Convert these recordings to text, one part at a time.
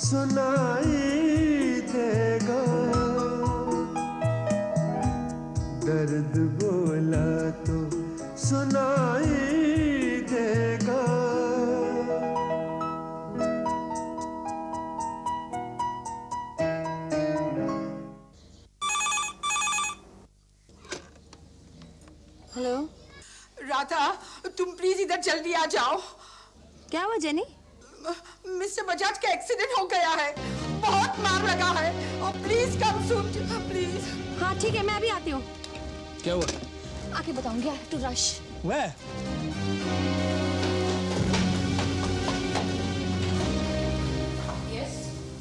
सुनाई देगा, दर्द बोला तो सुनाई देगा। हेलो राधा, तुम प्लीज इधर जल्दी आ जाओ। क्या हुआ जेनी? मिस्टर बजाज का एक्सीडेंट हो गया है, बहुत मार लगा है। और प्लीज कम सून, प्लीज। हाँ ठीक है, मैं अभी आती हूँ। क्या हुआ आके बताऊंगी, I have to rush. Yes,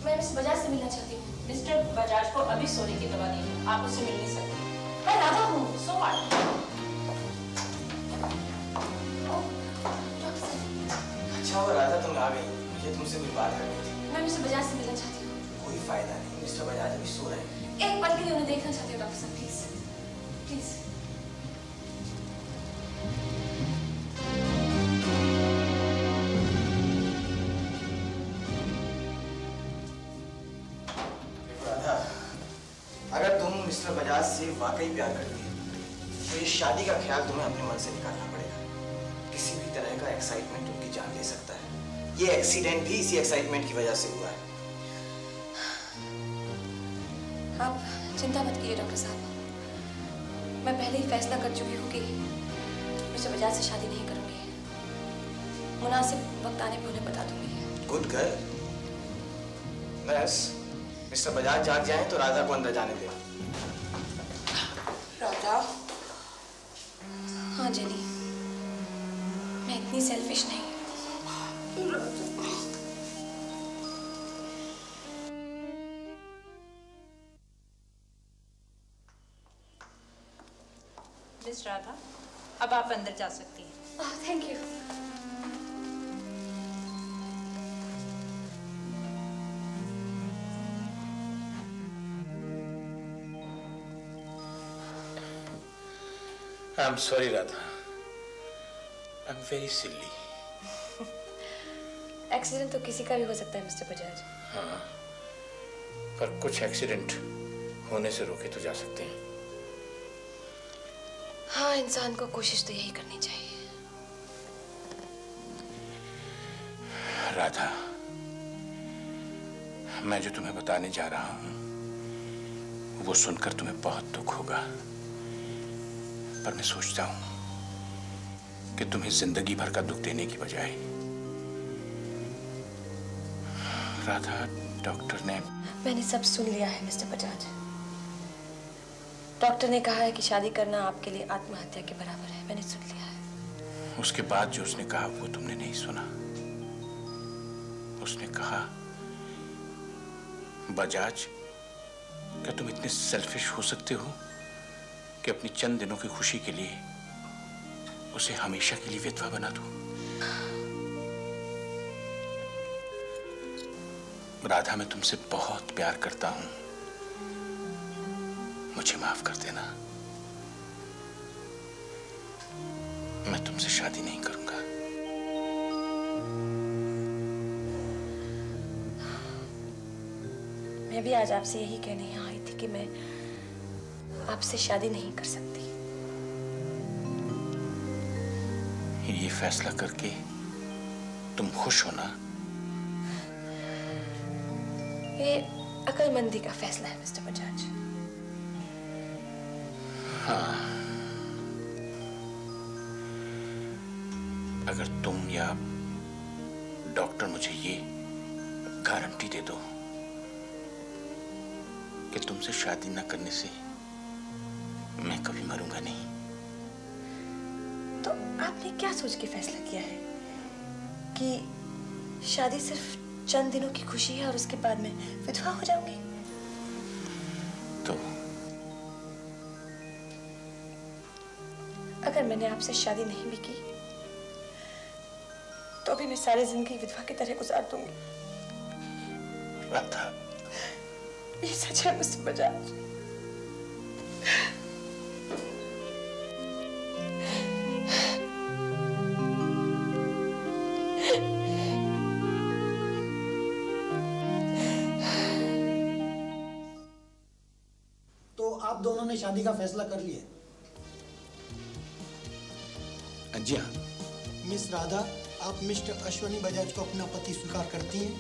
मैं मिस्टर बजाज से मिलना चाहती हूँ। मिस्टर बजाज को अभी सोने की दवा दी, आप उससे मिल नहीं सकते। मैं राधा हूँ, सो व्हाट। अच्छा वो राधा, तुम आ गई, मुझे तुमसे कुछ बात करनी थी। मैं मिस्टर बजाज से मिलना चाहती हूँ। कोई फायदा नहीं, मिस्टर बजाज अभी सो रहे हैं। एक पल के लिए उन्हें देखना चाहती हूँ डॉक्टर साहब, प्लीज प्लीज। राधा, अगर तुम मिस्टर बजाज से वाकई प्यार करती हो तो ये शादी का ख्याल तुम्हें अपने मन से निकालना पड़ेगा। किसी भी तरह का एक्साइटमेंट उनकी जान दे सकता है। ये एक्सीडेंट भी इसी एक्साइटमेंट की वजह से हुआ है। आप चिंता मत कीजिए डॉक्टर साहब, मैं पहले ही फैसला कर चुकी हूँ कि मिस्टर बजाज से शादी नहीं करूँगी। मुनासिब वक्त आने पर उन्हें बता दूंगी। Good girl. Nurse, mister Bajaj जाग जाए तो राधा को अंदर जाने दे। राधा। हाँ जेनी, मैं इतनी सेल्फिश नहीं। मिस राधा, अब आप अंदर जा सकती हैं। Oh thank you. I am sorry Radha, I'm very silly. Accident तो किसी का भी हो सकता है मिस्टर बजाज। हाँ, पर कुछ एक्सीडेंट होने से रोके तो जा सकते हैं। हाँ, इंसान को कोशिश तो यही करनी चाहिए। राधा, मैं जो तुम्हें बताने जा रहा हूँ वो सुनकर तुम्हें बहुत दुख होगा, पर मैं सोचता हूँ कि तुम्हें जिंदगी भर का दुख देने की बजाय राधा, डॉक्टर ने मैंने सब सुन लिया है मिस्टर बजाज। डॉक्टर ने कहा है कि शादी करना आपके लिए आत्महत्या के बराबर है। मैंने सुन लिया है। उसके बाद जो उसने कहा वो तुमने नहीं सुना। उसने कहा बजाज, क्या तुम इतने सेल्फिश हो सकते हो कि अपनी चंद दिनों की खुशी के लिए उसे हमेशा के लिए विधवा बना दो? राधा, मैं तुमसे बहुत प्यार करता हूं, मुझे माफ कर देना। मैं तुमसे शादी नहीं करूंगा। मैं भी आज आपसे यही कहने आई थी कि मैं आपसे शादी नहीं कर सकती। ये फैसला करके तुम खुश हो ना? ये अकलमंदी का फैसला है मिस्टर बजाज। हाँ, अगर तुम या डॉक्टर मुझे ये गारंटी दे दो कि तुमसे शादी ना करने से मैं कभी मरूंगा नहीं। तो आपने क्या सोच के फैसला किया है कि शादी सिर्फ चंद दिनों की खुशी है और उसके बाद मैं विधवा हो जाऊंगी? तो अगर मैंने आपसे शादी नहीं भी की तो भी मैं सारी जिंदगी विधवा की तरह गुजार दूंगी। राधा, ये सच है मिस्टर बजाज। आप दोनों ने शादी का फैसला कर लिया? जी हाँ। मिस राधा, आप मिस्टर अश्विनी बजाज को अपना पति स्वीकार करती हैं?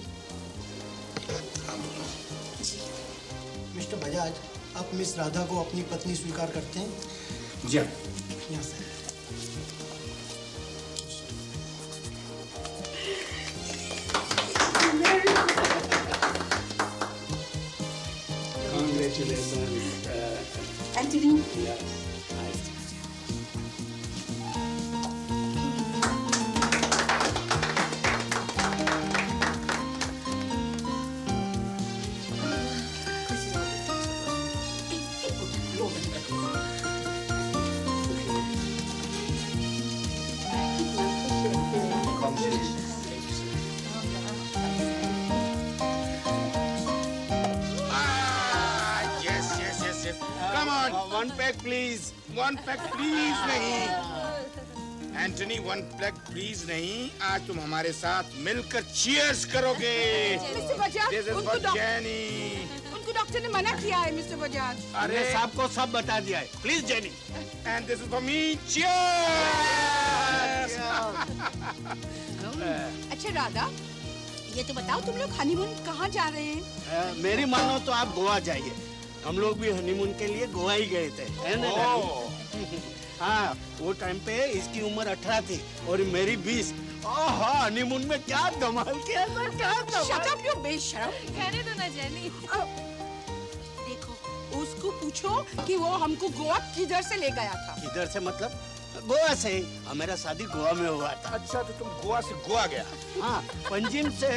जी। मिस्टर बजाज, आप मिस राधा को अपनी पत्नी स्वीकार करते हैं? जी हाँ। यहाँ से Anthony. Yes. Nice. Congratulations. One pack, please. One pack, please. नहीं, Anthony, one pack, please. नहीं, आज तुम हमारे साथ मिलकर cheers करोगे. मिस्टर बजाज, उनको डॉक्टर ने मना किया है. मिस्टर बजाज, अरे साहब को सब बता दिया है. Please, Jenny. And this is for me. Cheers. अच्छा राधा, ये तो बताओ तुम लोग हनीमून कहाँ जा रहे हैं? मेरी मानो तो आप गोवा जाइए. हम लोग भी हनीमून के लिए गोवा ही गए थे, है ना? हाँ, वो टाइम पे इसकी उम्र 18 थी और मेरी 20. ओह, हनीमून में क्या धमाल किया था, क्या धमाल! क्यों बेशर्म, कहने दो ना जेनी. देखो, उसको पूछो कि वो हमको गोवा किधर से ले गया था. किधर से मतलब? गोवा से. मेरा शादी गोवा में हुआ था. अच्छा, तो तुम गोवा से गोवा गया? हाँ, पंजिम से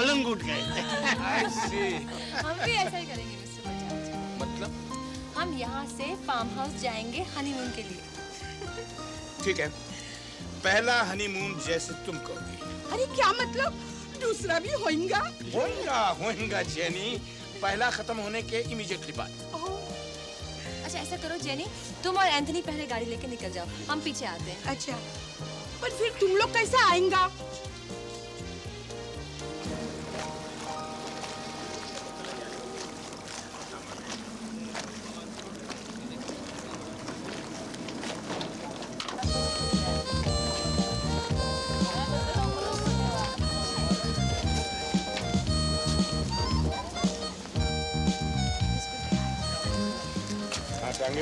कलंगुट गए थे. हम भी ऐसा ही करेंगे. मतलब हम यहाँ से फार्म हाउस जाएंगे हनीमून के लिए. ठीक है, पहला हनीमून जैसे तुम कहोगी. अरे क्या मतलब, दूसरा भी होएगा? होएगा, होएगा जेनी, पहला खत्म होने के इमीडिएटली बाद. अच्छा ऐसा करो जेनी, तुम और एंथनी पहले गाड़ी लेके निकल जाओ, हम पीछे आते हैं. अच्छा, पर फिर तुम लोग कैसे आएंगा?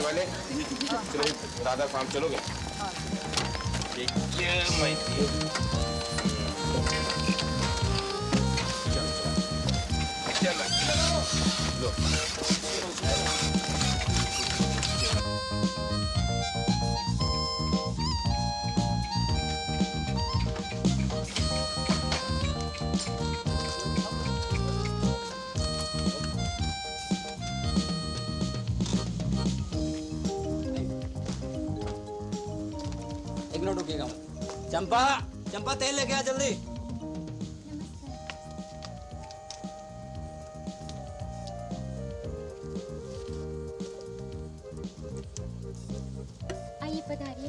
वाले दादा फार्म चलोगे? चंपा, चंपा तेल लेके आ जल्दी. आइए पधारिए.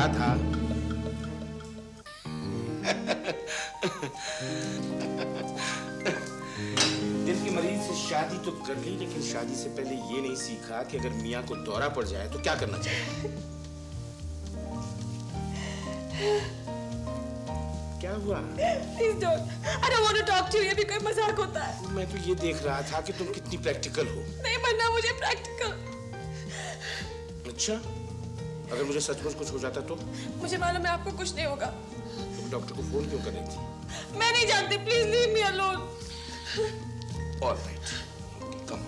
राधा, दिल की मरीज से शादी तो कर ली, लेकिन शादी से पहले ये नहीं सीखा कि अगर मियाँ को दौरा पड़ जाए तो क्या करना चाहिए. क्या हुआ? Please don't. I don't want to talk to you. ये भी कोई मजाक होता है? मैं तो ये देख रहा था कि तुम कितनी प्रैक्टिकल हो. नहीं बनना मुझे प्रैक्टिकल. अच्छा, अगर मुझे सचमुच कुछ हो जाता तो? मुझे मालूम है आपको कुछ नहीं होगा. तुम डॉक्टर को फोन क्यों कर रही थी? मैं नहीं जानती. Please leave me alone. All right. Come,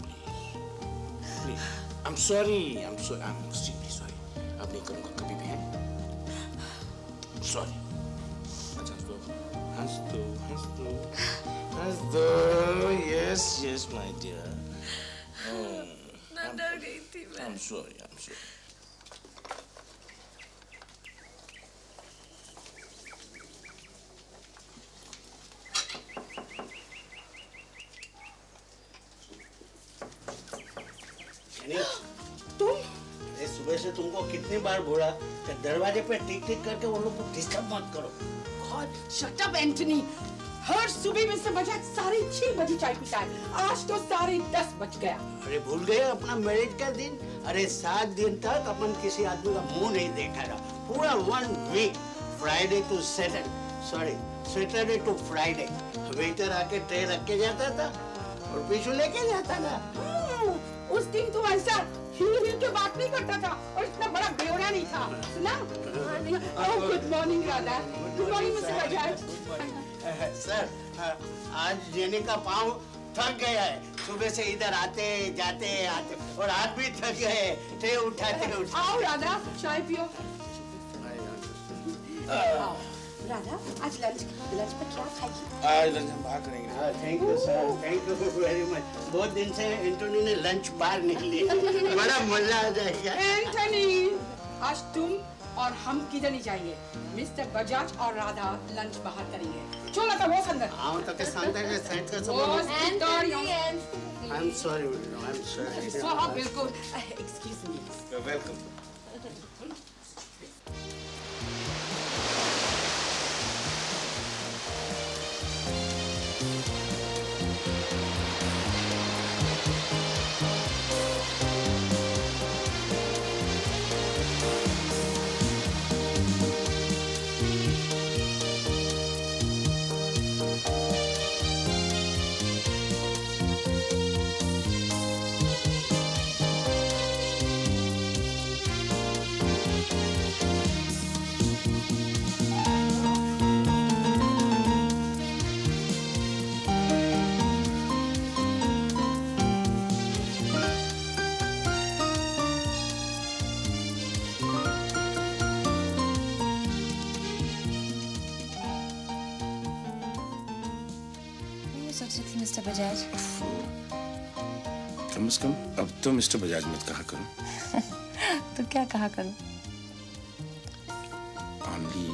please. I'm sorry. I'm extremely sorry. अब नहीं करूँगा कभी भी. Sorry. अच्छा हंस दो. Yes, my dear. मैं डर गई थी मैं. I'm sorry. तुमको कितनी बार बोला कि दरवाजे पे टिक-टिक करके वो लोग को डिस्टर्ब मत करो. God, shut up, Anthony. हर सुबह मिस्टर बजाज 6:30 बजे चाय पीता है. आज तो 10:30 बज गया. अरे भूल गए अपना मैरिज का दिन. अरे 7 दिन तक अपन किसी आदमी का मुंह नहीं देखा था. पूरा 1 week. Friday to Saturday, sorry Saturday to Friday. Waiter आके ट्रे रख के जाता था और पीछे लेके जाता था. उस दिन तो ऐसा हिल के बात नहीं करता था और इतना बड़ा बेवड़ा नहीं था. सुना? Good morning Radha. Good morning mister Bajaj. Sir, आज जेनी का पाँव थक गया है. सुबह से इधर आते जाते और हाथ भी थक गए. ट्रे उठाते. आओ राधा, चाय पियो. राधा, आज लंच पर क्या खाएगी? आज लंच हम बाहर करेंगे. हाँ, thank you sir, thank you very much. बहुत दिन से एंटोनी ने लंच बाहर नहीं लिया. बड़ा मजा आ जाएगा. एंटोनी, आज तुम और हम किधर नहीं जाएंगे. मिस्टर बजाज और राधा लंच बाहर करेंगे. चलो तो वो संदर. हाँ, तो किस संदर के साइड का संबंध? I'm sorry. हाँ, बिल्कुल. Excuse me. You're welcome. Mister Bajaj, कम से कम अब तो मिस्टर बजाज मत कहा करो. तो क्या कहा करो? Only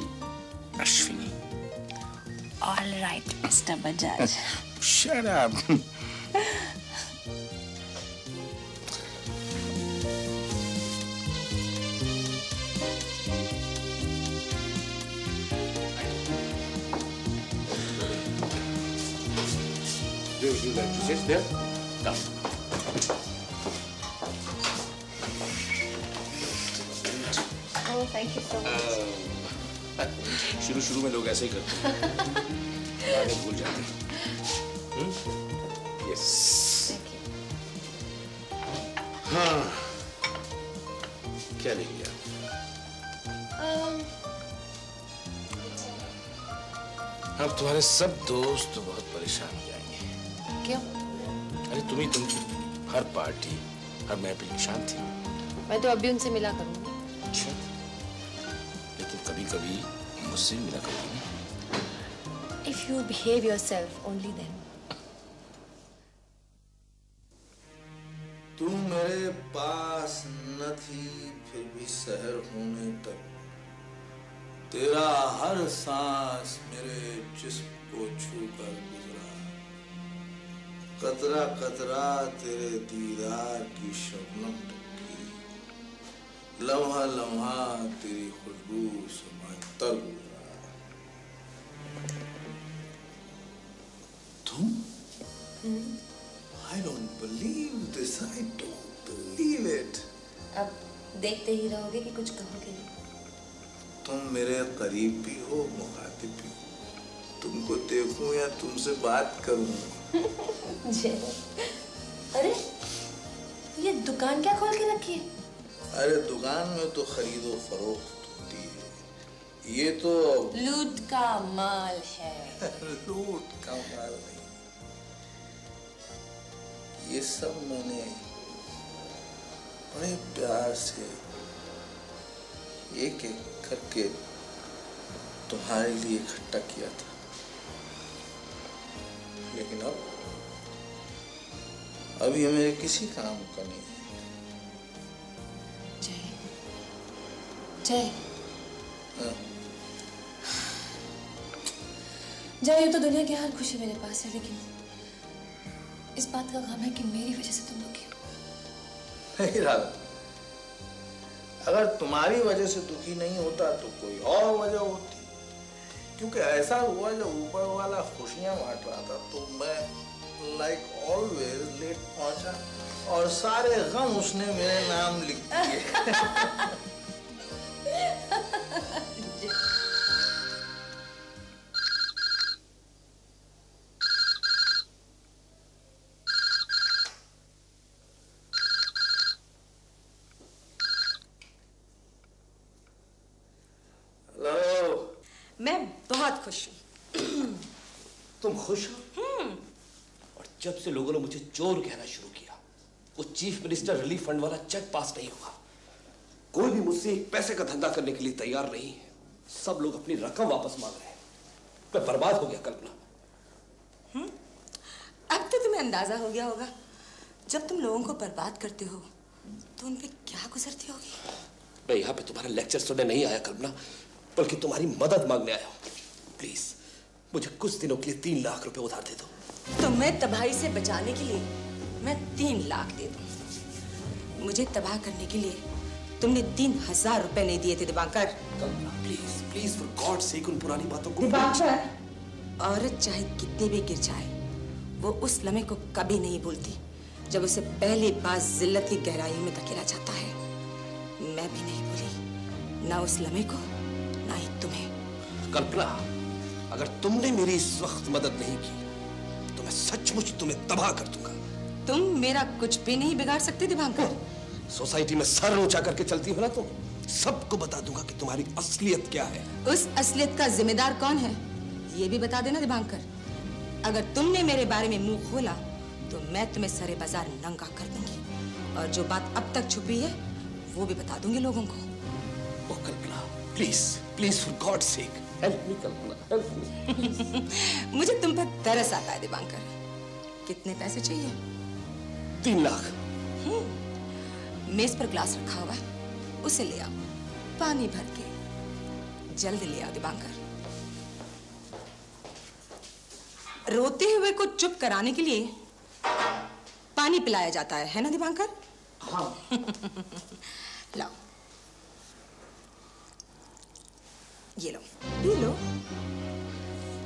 Ashwini. All right, mister Bajaj. Shut up. Would you like to sit there? Down. Oh, thank you so much. शुरू में लोग ऐसे ही करते हैं. आगे भूल जाते हैं. Yes. हाँ. क्या लेंगे आप? अब तुम्हारे सब दोस्त बहुत परेशान हो जाएंगे. क्यों? अरे तुम हर पार्टी हर महफिल में शांत थी. मैं तो अभी उनसे मिला करूंगी. अच्छा, लेकिन कभी-कभी मुझसे मिला करूंगी. If you behave yourself only then. तुम मेरे पास न थी फिर भी शहर होने तक तेरा हर सांस मेरे जिस्म को छूकर कतरा कतरा तेरे दीदार की शबनम टपकी लम्हा लम्हा तेरी खुशबू से मैं तर गुजरा. तुम? I don't believe this. I don't believe it. अब देखते ही रहोगे कि कुछ कहोगे नहीं. तुम मेरे करीब भी हो मुखातिब भी हो. तुमको देखूं या तुमसे बात करूं? अरे ये दुकान क्या खोल के रखी है? अरे दुकान में तो खरीदो फरोख्त होती है. ये तो लूट का माल है. लूट का माल नहीं. ये सब मैंने बड़े प्यार से एक एक करके तुम्हारे लिए इकट्ठा किया था, लेकिन अब अभी मेरे किसी काम का नहीं है। जय, ये तो दुनिया की हर खुशी मेरे पास है, लेकिन इस बात का गम है कि मेरी वजह से तुम दुखी हो। नहीं राधा, अगर तुम्हारी वजह से दुखी नहीं होता तो कोई और वजह होती, क्योंकि ऐसा हुआ जो ऊपर वाला खुशियां बांट रहा था तो मैं लाइक ऑलवेज लेट पहुंचा और सारे गम उसने मेरे नाम लिख दिए। खुश हो? और जब से लोगों ने मुझे चोर कहना शुरू किया, वो चीफ मिनिस्टर रिलीफ फंड वाला चेक पास नहीं हुआ, कोई भी मुझसे एक पैसे का धंधा करने के लिए तैयार नहीं है, सब लोग अपनी रकम वापस मांग रहे हैं, मैं बर्बाद हो गया कल्पना। अब तो तुम्हें अंदाजा हो गया होगा, जब तुम लोगों को बर्बाद करते हो तो उन पे क्या गुजरती होगी। मैं यहाँ पे तुम्हारा लेक्चर सुनने नहीं आया कल्पना, बल्कि तुम्हारी मदद मांगने आया हूँ। प्लीज मुझे कुछ दिनों के लिए 3 लाख रुपए उधार दे दो। तुम्हें तबाही से बचाने के लिए मैं 3 लाख दे दूं। मुझे तबाह करने के लिए तुमने 3000 रुपए नहीं दिए थे Dibankar. Kalpana please please for God sake उन पुरानी बातों को। दिबांकर, औरत चाहे कितनी भी गिर जाए वो उस लम्हे को कभी नहीं भूलती जब उसे पहली बार जिल्लत की गहराइयों में धकेला जाता है। मैं भी नहीं भूली, ना उस लम्हे को ना ही तुम्हें। कल्पना, अगर तुमने मेरी इस वक्त मदद नहीं की तो मैं सचमुच तुम्हें तबाह कर दूंगा। तुम मेरा कुछ भी नहीं बिगाड़ सकते दिबांकर। सोसाइटी में सर ऊंचा करके चलती हो ना, तो सबको बता दूंगा कि तुम्हारी असलियत क्या है। उस असलियत का जिम्मेदार कौन है ये भी बता देना दिबांकर। अगर तुमने मेरे बारे में मुंह खोला तो मैं तुम्हें सरे बाजार नंगा कर दूंगी, और जो बात अब तक छुपी है वो भी बता दूंगी लोगों को। Oh Kalpana please please for God sake help me Kalpana, help me. मुझे तुम पर तरस आता है दिबांकर। कितने पैसे चाहिए? 3 लाख। मेज पर ग्लास रखा हुआ है, उसे ले आओ, पानी भर के। जल्दी ले आओ दिबांकर। रोते हुए को चुप कराने के लिए पानी पिलाया जाता है ना दिबांकर? हाँ। लाओ, ये लो, ये लो।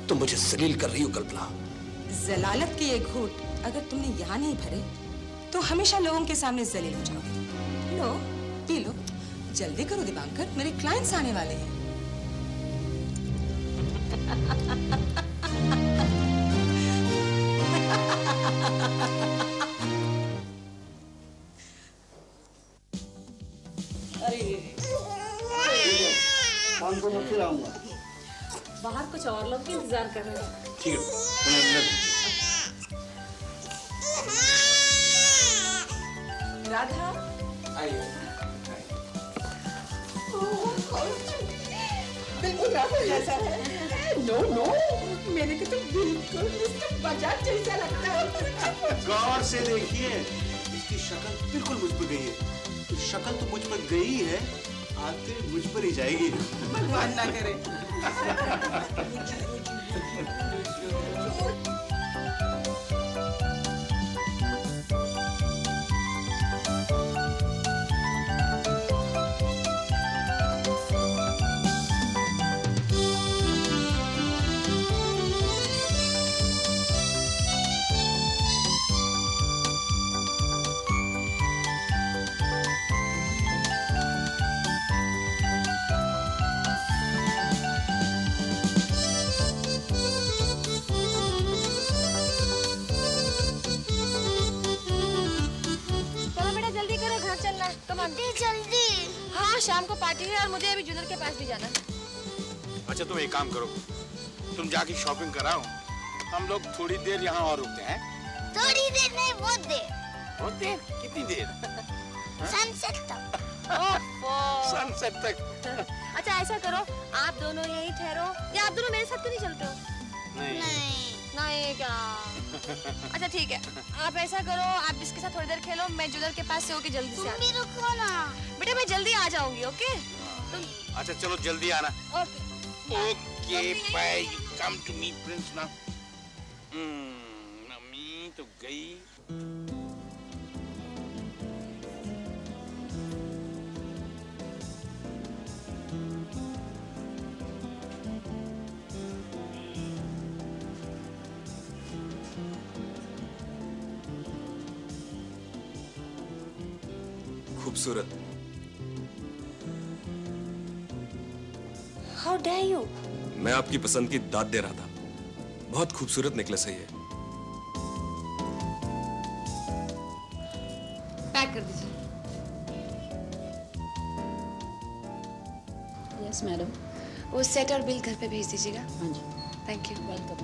तुम मुझे जलील कर रही हो कल्पना। जलालत के ये घूंट अगर तुमने यहाँ नहीं भरे तो हमेशा लोगों के सामने जलील हो जाओगे। लो, पी लो, जल्दी करो दिबांकर, मेरे क्लाइंट्स आने वाले हैं। अरे को मत खिलाऊंगा, बाहर कुछ और लोग भी इंतजार कर रहे हैं। ठीक है राधा, आइए। बिल्कुल राधा जैसा है। नो नो, मेरे को तो बिल्कुल मिस्टर बजाज जैसा लगता है। गौर से देखिए, इसकी शक्ल बिल्कुल मुझ पर गई है। शक्ल तो मुझ पर गई है, आखिर मुझ पर ही जाएगी। भगवान ना करे। शाम को पार्टी है और मुझे अभी जूनियर के पास भी जाना है। अच्छा तुम एक काम करो, तुम जाके शॉपिंग कराओ, हम लोग थोड़ी देर यहाँ और रुकते हैं। थोड़ी देर में बहुत देर। बहुत देर? कितनी देर? सनसेट तक। सनसेट तक। अच्छा ऐसा करो, आप दोनों यहीं ठहरो, या आप दोनों मेरे साथ तो नहीं चलते हो? नहीं नहीं क्या? अच्छा ठीक है, आप ऐसा करो, आप इसके साथ थोड़ी देर खेलो, मैं ज्वेलर के पास से होके जल्दी से। तुम भी रुको ना। बेटे मैं जल्दी आ जाऊंगी, ओके? अच्छा चलो जल्दी आना। Okay bye, come to me prince ना। मम्मी तो गई। खूबसूरत। How dare you? मैं आपकी पसंद की दाद दे रहा था। बहुत खूबसूरत नेकलेस है ये। पैक कर दीजिए। Yes madam. वो सेट और बिल घर पे भेज दीजिएगा। हाँ जी। Thank you. वेलकम।